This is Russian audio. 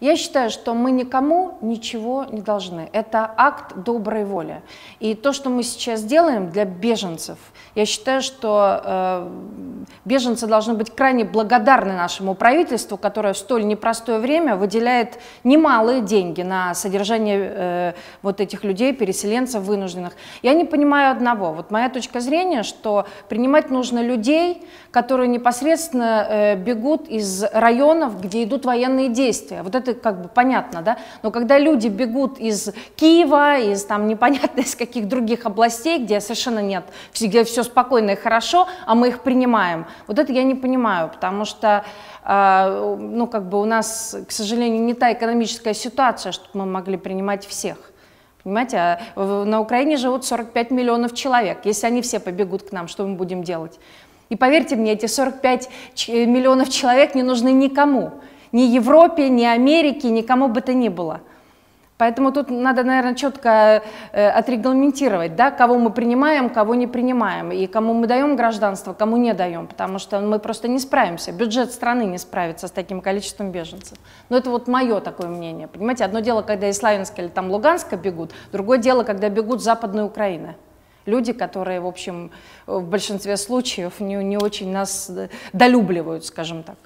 Я считаю, что мы никому ничего не должны. Это акт доброй воли. И то, что мы сейчас делаем для беженцев, я считаю, что беженцы должны быть крайне благодарны нашему правительству, которое в столь непростое время выделяет немалые деньги на содержание вот этих людей, переселенцев вынужденных. Я не понимаю одного. Вот моя точка зрения, что принимать нужно людей, которые непосредственно бегут из районов, где идут военные действия. Вот это как бы понятно, да? Но когда люди бегут из Киева, из там непонятно из каких других областей, где совершенно нет, где все спокойно и хорошо, а мы их принимаем, вот это я не понимаю, потому что ну, как бы у нас, к сожалению, не та экономическая ситуация, чтобы мы могли принимать всех. Понимаете, на Украине живут 45 миллионов человек. Если они все побегут к нам, что мы будем делать? И поверьте мне, эти 45 миллионов человек не нужны никому, ни Европе, ни Америке, никому бы то ни было. Поэтому тут надо, наверное, четко отрегламентировать, да, кого мы принимаем, кого не принимаем, и кому мы даем гражданство, кому не даем, потому что мы просто не справимся, бюджет страны не справится с таким количеством беженцев. Но это вот мое такое мнение, понимаете, одно дело, когда из Славянска или там Луганска бегут, другое дело, когда бегут с Западной Украины. Люди, которые, в общем, в большинстве случаев не очень нас долюбливают, скажем так.